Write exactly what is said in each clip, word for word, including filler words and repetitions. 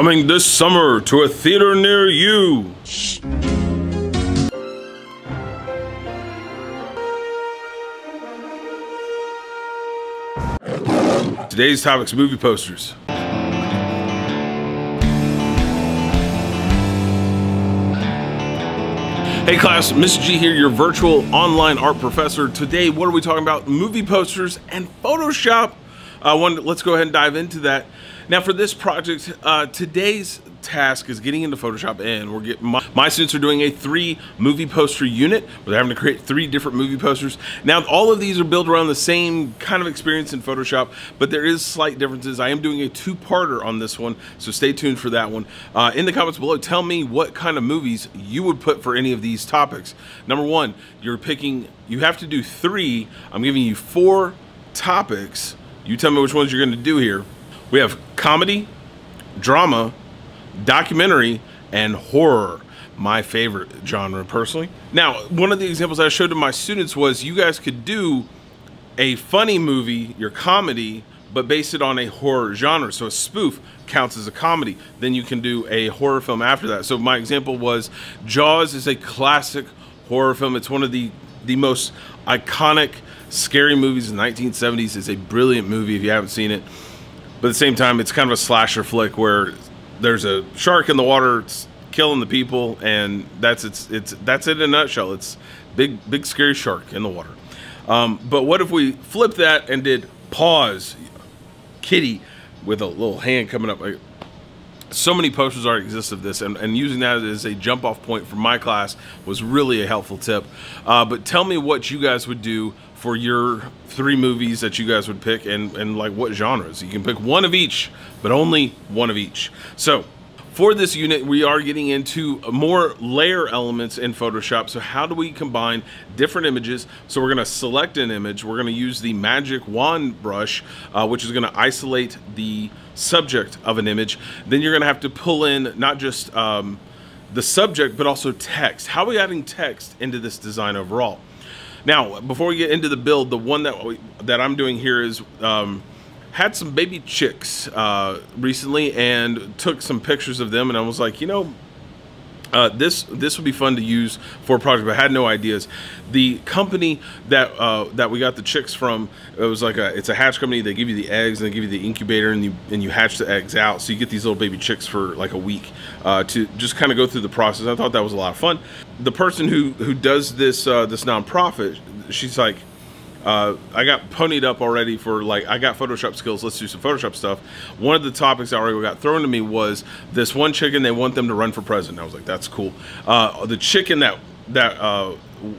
Coming this summer to a theater near you. Shh. Today's topic's movie posters. Hey class, Miss G here, your virtual online art professor. Today, what are we talking about? Movie posters and Photoshop. Uh, one, let's go ahead and dive into that. Now for this project, uh, today's task is getting into Photoshop, and we're getting, my, my students are doing a three movie poster unit where they're having to create three different movie posters. Now all of these are built around the same kind of experience in Photoshop, but there is slight differences. I am doing a two-parter on this one, so stay tuned for that one. Uh, in the comments below, tell me what kind of movies you would put for any of these topics. Number one, you're picking, you have to do three. I'm giving you four topics. You tell me which ones you're gonna do here. We have comedy, drama, documentary, and horror. My favorite genre, personally. Now, one of the examples I showed to my students was you guys could do a funny movie, your comedy, but based it on a horror genre. So a spoof counts as a comedy. Then you can do a horror film after that. So my example was Jaws is a classic horror film. It's one of the, the most iconic scary movies in the nineteen seventies. It's a brilliant movie if you haven't seen it. But at the same time, it's kind of a slasher flick where there's a shark in the water, it's killing the people, and that's it's it's that's it in a nutshell. It's big, big scary shark in the water. Um, but what if we flip that and did pause, kitty, with a little hand coming up? So many posters already exist of this, and, and using that as a jump-off point for my class was really a helpful tip. Uh, but tell me what you guys would do for your three movies that you guys would pick, and, and like what genres. You can pick one of each, but only one of each. So for this unit, we are getting into more layer elements in Photoshop. So how do we combine different images? So we're gonna select an image. We're gonna use the magic wand brush, uh, which is gonna isolate the subject of an image. Then you're gonna have to pull in not just um, the subject, but also text. How are we adding text into this design overall? Now, before we get into the build, the one that we, that I'm doing here is um, had some baby chicks uh, recently and took some pictures of them, and I was like, you know, uh, this this would be fun to use for a project, but I had no ideas. The company that uh, that we got the chicks from, it was like a, it's a hatch company. They give you the eggs and they give you the incubator, and you and you hatch the eggs out, so you get these little baby chicks for like a week uh, to just kind of go through the process. I thought that was a lot of fun. The person who who does this uh, this nonprofit, she's like, uh, I got ponied up already for like, I got Photoshop skills, let's do some Photoshop stuff. One of the topics I already got thrown to me was this one chicken, they want them to run for president. I was like, that's cool. Uh, the chicken that that uh,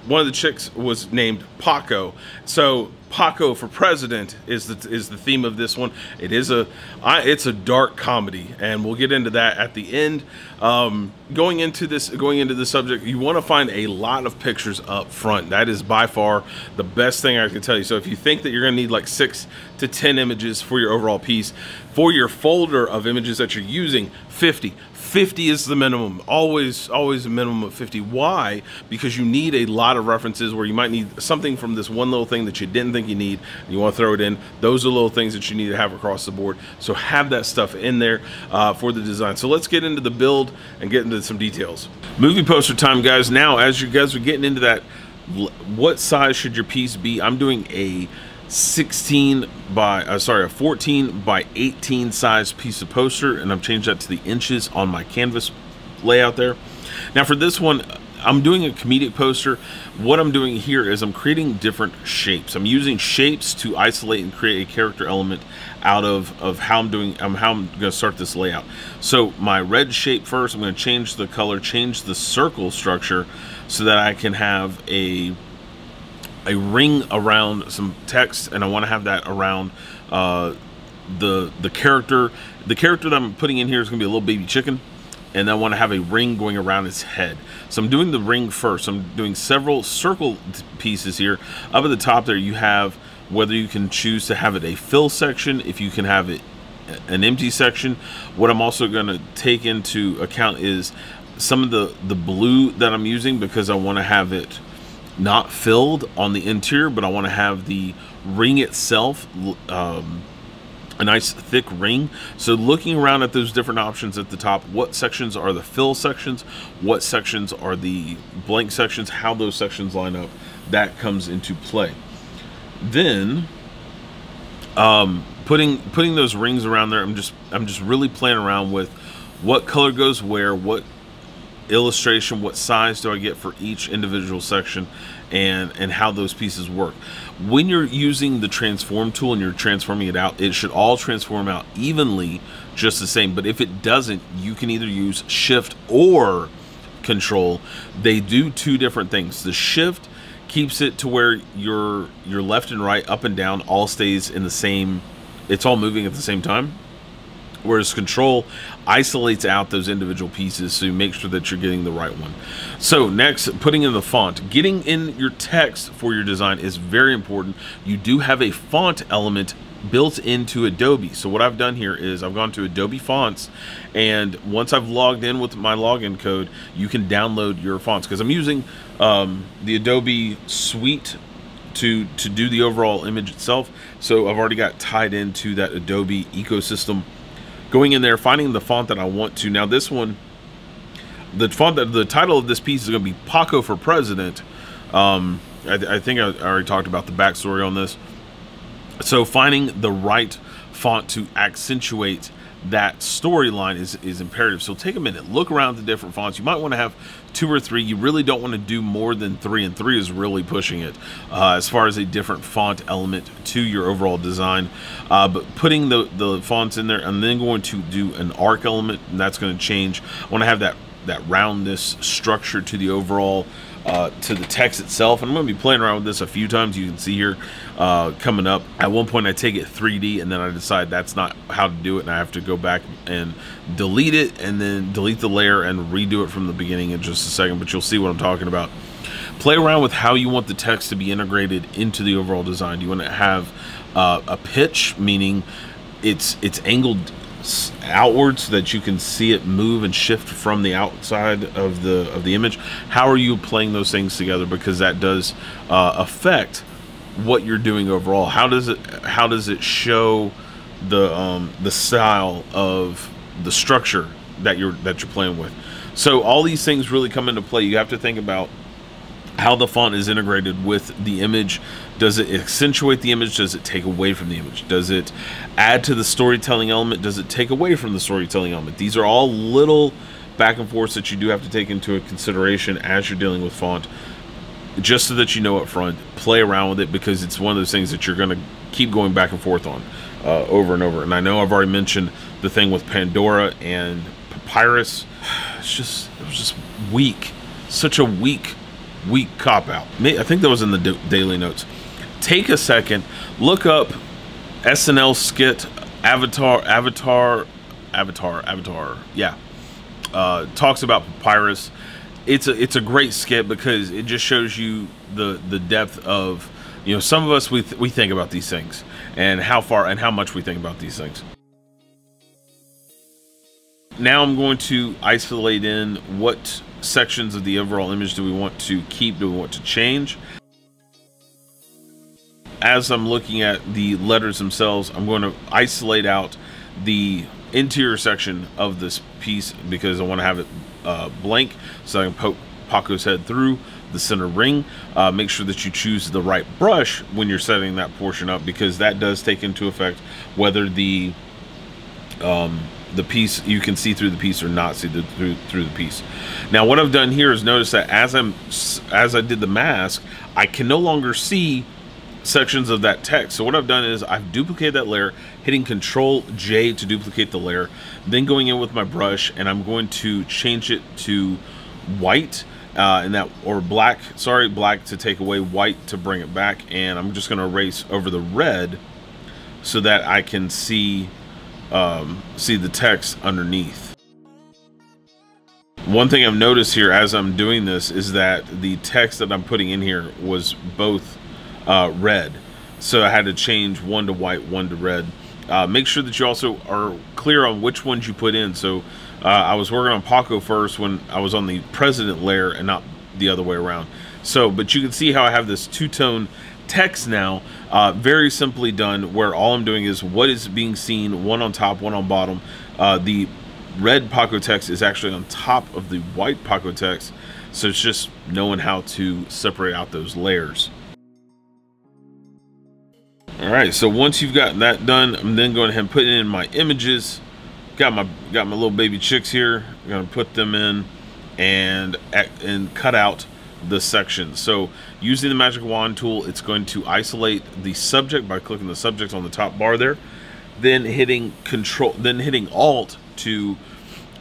one of the chicks was named Paco, so Paco for president is the is the theme of this one. It is a I, it's a dark comedy, and we'll get into that at the end. Um, going into this going into the subject, you want to find a lot of pictures up front. That is by far the best thing I can tell you. So if you think that you're going to need like six to ten images for your overall piece, for your folder of images that you're using, fifty. fifty is the minimum, always, always a minimum of fifty. Why? Because you need a lot of references where you might need something from this one little thing that you didn't think you need, and you want to throw it in. Those are little things that you need to have across the board. So have that stuff in there uh, for the design. So let's get into the build and get into some details. Movie poster time, guys. Now, as you guys are getting into that, what size should your piece be? I'm doing a sixteen by, uh, sorry, a fourteen by eighteen size piece of poster, and I've changed that to the inches on my canvas layout there. Now for this one, I'm doing a comedic poster. What I'm doing here is I'm creating different shapes. I'm using shapes to isolate and create a character element out of, of how I'm doing, um, how I'm gonna start this layout. So my red shape first, I'm gonna change the color, change the circle structure so that I can have a a ring around some text, and I want to have that around uh, the the character. The character that I'm putting in here is going to be a little baby chicken, and I want to have a ring going around his head. So I'm doing the ring first. I'm doing several circle pieces here. Up at the top there, you have whether you can choose to have it a fill section, if you can have it an empty section. What I'm also going to take into account is some of the, the blue that I'm using, because I want to have it not filled on the interior, but I want to have the ring itself um, a nice thick ring. So looking around at those different options at the top, what sections are the fill sections, what sections are the blank sections, how those sections line up, that comes into play. Then um, putting putting those rings around there, I'm just I'm just really playing around with what color goes where, what illustration, what size do I get for each individual section, and and how those pieces work. When you're using the transform tool and you're transforming it out, it should all transform out evenly just the same. But if it doesn't, you can either use shift or control. They do two different things. The shift keeps it to where your your left and right, up and down, all stays in the same, it's all moving at the same time. Whereas control isolates out those individual pieces, so you make sure that you're getting the right one. So next, putting in the font. Getting in your text for your design is very important. You do have a font element built into Adobe. So what I've done here is I've gone to Adobe Fonts, and once I've logged in with my login code, you can download your fonts. Because I'm using um, the Adobe Suite to, to do the overall image itself. So I've already got tied into that Adobe ecosystem. Going in there, finding the font that I want to. Now this one, the font that the title of this piece is going to be Paco for President. Um, I, I think I, I already talked about the backstory on this. So finding the right font to accentuate that storyline is, is imperative. So take a minute, look around the different fonts. You might want to have two or three. You really don't want to do more than three, and three is really pushing it uh, as far as a different font element to your overall design. Uh, but putting the, the fonts in there, and then going to do an arc element, and that's going to change. I want to have that, that roundness structure to the overall, uh, to the text itself. And I'm going to be playing around with this a few times. You can see here uh, coming up. At one point I take it three D, and then I decide that's not how to do it, and I have to go back and delete it, and then delete the layer and redo it from the beginning in just a second, but you'll see what I'm talking about. Play around with how you want the text to be integrated into the overall design. Do you want to have uh, a pitch, meaning it's it's angled outward so that you can see it move and shift from the outside of the of the image? How are you playing those things together? Because that does uh, affect what you're doing overall. How does it how does it show the um, the style of the structure that you're that you're playing with? So all these things really come into play. You have to think about how the font is integrated with the image. Does it accentuate the image? Does it take away from the image? Does it add to the storytelling element? Does it take away from the storytelling element? These are all little back and forth that you do have to take into consideration as you're dealing with font, just so that you know up front. Play around with it, because it's one of those things that you're going to keep going back and forth on uh, over and over. And I know I've already mentioned the thing with Pandora and Papyrus. It's just, it was just weak. Such a weak weak cop-out. I think that was in the daily notes. Take a second, look up S N L skit, Avatar, Avatar, Avatar, Avatar, yeah. Uh, talks about Papyrus. It's a, it's a great skit because it just shows you the, the depth of, you know, some of us, we, th we think about these things, and how far and how much we think about these things. Now I'm going to isolate in what sections of the overall image do we want to keep, do we want to change. As I'm looking at the letters themselves, I'm going to isolate out the interior section of this piece because I want to have it uh, blank, so I can poke Paco's head through the center ring. Uh, make sure that you choose the right brush when you're setting that portion up, because that does take into effect whether the um, the piece, you can see through the piece or not see the, through through the piece. Now what I've done here is notice that as I'm as I did the mask, I can no longer see sections of that text. So what I've done is I've duplicated that layer, hitting Control J to duplicate the layer, then going in with my brush, and I'm going to change it to white uh, and that or black. Sorry, black to take away, white to bring it back, and I'm just going to erase over the red so that I can see. Um, see the text underneath. One thing I've noticed here as I'm doing this is that the text that I'm putting in here was both uh, red, so I had to change one to white, one to red. Uh, make sure that you also are clear on which ones you put in. So uh, I was working on Paco first when I was on the president layer and not the other way around. So, but you can see how I have this two-tone text now, uh, very simply done, where all I'm doing is what is being seen, one on top, one on bottom. Uh, the red Paco text is actually on top of the white Paco text, so it's just knowing how to separate out those layers. All right, so once you've gotten that done, I'm then going ahead and putting in my images. Got my got my little baby chicks here. I'm gonna put them in and and cut out the section. So using the magic wand tool, it's going to isolate the subject by clicking the subject on the top bar there, then hitting control, then hitting alt to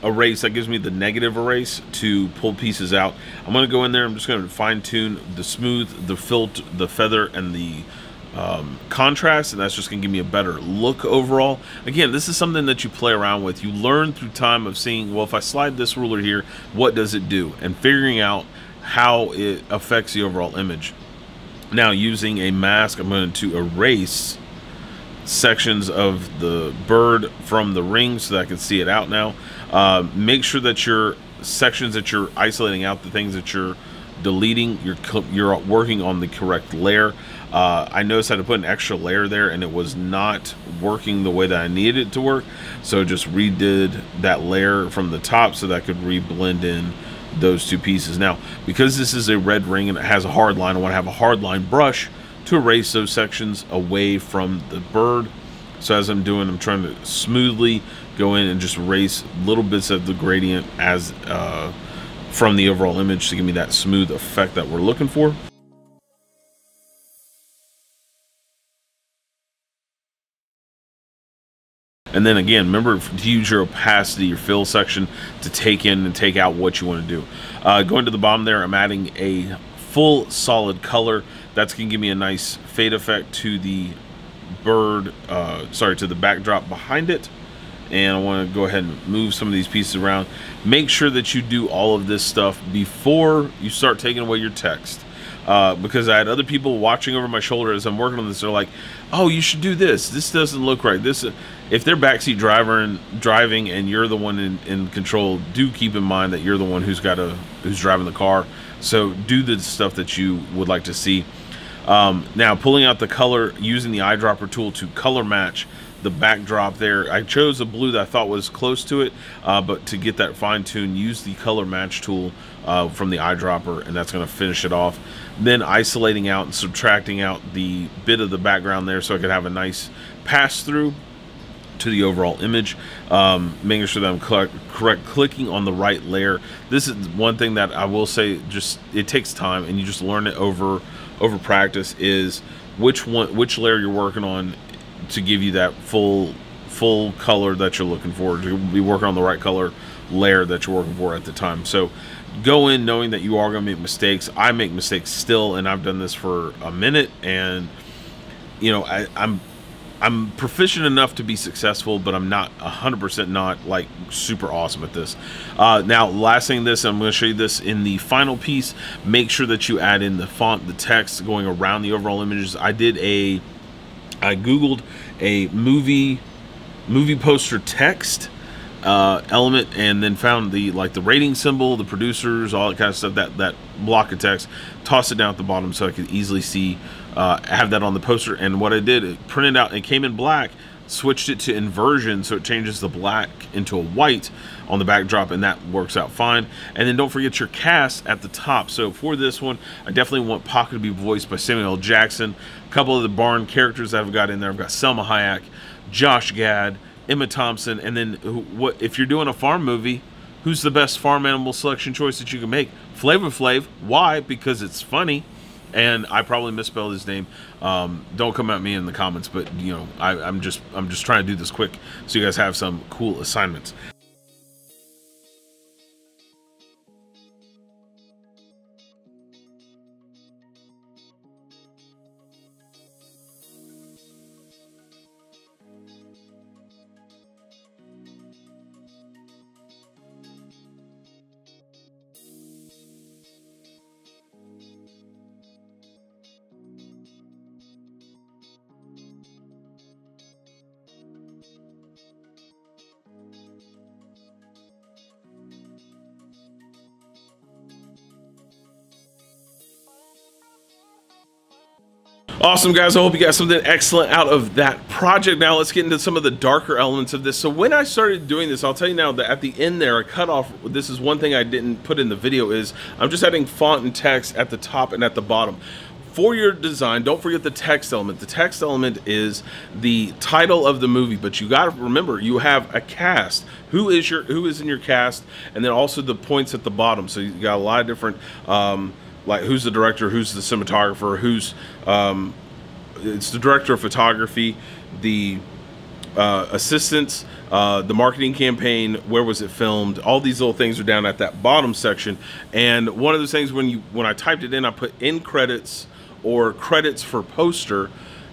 erase. That gives me the negative erase to pull pieces out. I'm going to go in there. I'm just going to fine tune the smooth, the filter, the feather, and the um, contrast, and that's just going to give me a better look overall. Again, this is something that you play around with. You learn through time of seeing, well, if I slide this ruler here, what does it do? And figuring out how it affects the overall image. Now, using a mask, I'm going to erase sections of the bird from the ring so that I can see it out now. Uh, make sure that your sections that you're isolating out, the things that you're deleting, you're, you're working on the correct layer. Uh, I noticed I had to put an extra layer there and it was not working the way that I needed it to work. So just redid that layer from the top so that I could reblend in those two pieces. Now, because this is a red ring and it has a hard line, I want to have a hard line brush to erase those sections away from the bird. So as I'm doing, I'm trying to smoothly go in and just erase little bits of the gradient as uh, from the overall image to give me that smooth effect that we're looking for. And then again, remember to use your opacity, your fill section, to take in and take out what you want to do. Uh, going to the bottom there, I'm adding a full solid color. That's going to give me a nice fade effect to the bird, uh, sorry, to the backdrop behind it. And I want to go ahead and move some of these pieces around. Make sure that you do all of this stuff before you start taking away your text. Uh, because I had other people watching over my shoulder as I'm working on this. They're like, oh, you should do this. This doesn't look right. This, if they're backseat driver and driving and you're the one in, in control, do keep in mind that you're the one who's got a, who's driving the car. So do the stuff that you would like to see. Um, now, pulling out the color, using the eyedropper tool to color match the backdrop there. I chose a blue that I thought was close to it, uh, but to get that fine tune, use the color match tool uh, from the eyedropper, and that's going to finish it off. Then isolating out and subtracting out the bit of the background there so I could have a nice pass through to the overall image, um, making sure that I'm correct clicking on the right layer. This is one thing that I will say, just it takes time and you just learn it over over practice, is which one which layer you're working on to give you that full full color that you're looking for. You'll be working on the right color layer that you're working for at the time. So go in knowing that you are going to make mistakes. I make mistakes still, and I've done this for a minute, and you know, I, I'm I'm proficient enough to be successful, but I'm not one hundred percent not like super awesome at this. Uh, now, last thing this, I'm going to show you this in the final piece. Make sure that you add in the font, the text going around the overall images. I did a, I Googled a movie, movie poster text uh, element, and then found the like the rating symbol, the producers, all that kind of stuff, that, that block of text, tossed it down at the bottom so I could easily see. Uh, have that on the poster, and what I did, it printed out, it came in black, switched it to inversion so it changes the black into a white on the backdrop, and that works out fine. And then don't forget your cast at the top. So for this one, I definitely want Paco to be voiced by Samuel L. Jackson. A couple of the barn characters I've got in there, I've got Selma Hayek, Josh Gad, Emma Thompson, and then who, what if you're doing a farm movie, who's the best farm animal selection choice that you can make? Flavor Flav. Why? Because it's funny. And I probably misspelled his name. Um, don't come at me in the comments, but you know, I, I'm just I'm just trying to do this quick so you guys have some cool assignments. Awesome, guys. I hope you got something excellent out of that project. Now let's get into some of the darker elements of this. So when I started doing this, I'll tell you now that at the end there, I cut off, this is one thing I didn't put in the video, is I'm just adding font and text at the top and at the bottom. For your design, don't forget the text element. The text element is the title of the movie, but you gotta remember, you have a cast. Who is your, who is in your cast? And then also the points at the bottom. So you got a lot of different, um, like who's the director, who's the cinematographer, who's, um, it's the director of photography, the uh, assistants, uh, the marketing campaign, where was it filmed? All these little things are down at that bottom section. And one of those things, when you, when I typed it in, I put in credits, or credits for poster,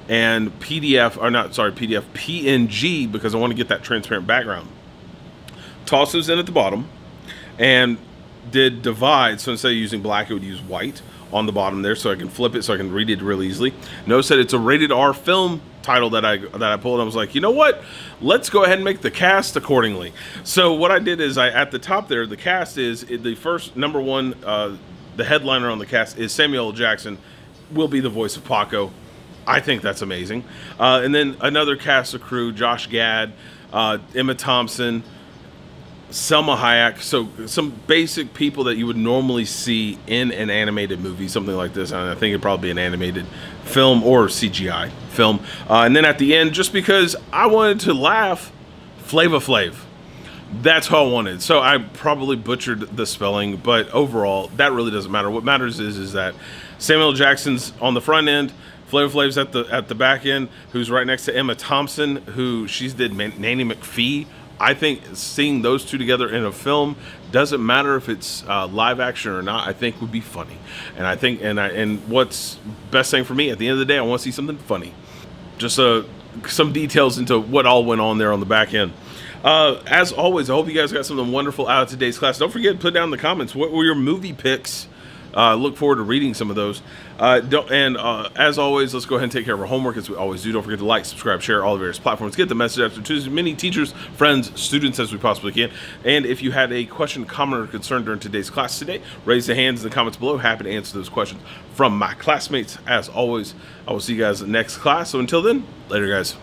and P D F, or not, sorry, P D F, P N G, because I want to get that transparent background. Toss those in at the bottom, and did divide, so instead of using black, it would use white on the bottom there, so I can flip it, so I can read it really easily. Notice that it's a rated R film title that I, that I pulled. I was like, you know what? Let's go ahead and make the cast accordingly. So what I did is, I at the top there, the cast is, the first, number one, uh, the headliner on the cast is Samuel L. Jackson, will be the voice of Paco. I think that's amazing. Uh, and then another cast of crew, Josh Gad, uh, Emma Thompson, Selma Hayek. So some basic people that you would normally see in an animated movie, something like this. And I think it'd probably be an animated film or C G I film. Uh, and then at the end, just because I wanted to laugh, Flavor Flav. That's how I wanted. So I probably butchered the spelling, but overall, that really doesn't matter. What matters is, is that Samuel Jackson's on the front end, Flavor Flav's at the at the back end, who's right next to Emma Thompson, who she's did Nanny McPhee. I think seeing those two together in a film, doesn't matter if it's uh, live action or not, I think would be funny. And I think, and I, and what's best thing for me at the end of the day, I want to see something funny. Just uh, some details into what all went on there on the back end. Uh, as always, I hope you guys got something wonderful out of today's class. Don't forget to put down in the comments, what were your movie picks? Uh, look forward to reading some of those. Uh, don't, and uh, as always, let's go ahead and take care of our homework as we always do. Don't forget to like, subscribe, share all the various platforms. Get the message out to as many teachers, friends, students as we possibly can. And if you had a question, comment, or concern during today's class today, raise the hands in the comments below. Happy to answer those questions from my classmates. As always, I will see you guys in the next class. So until then, later, guys.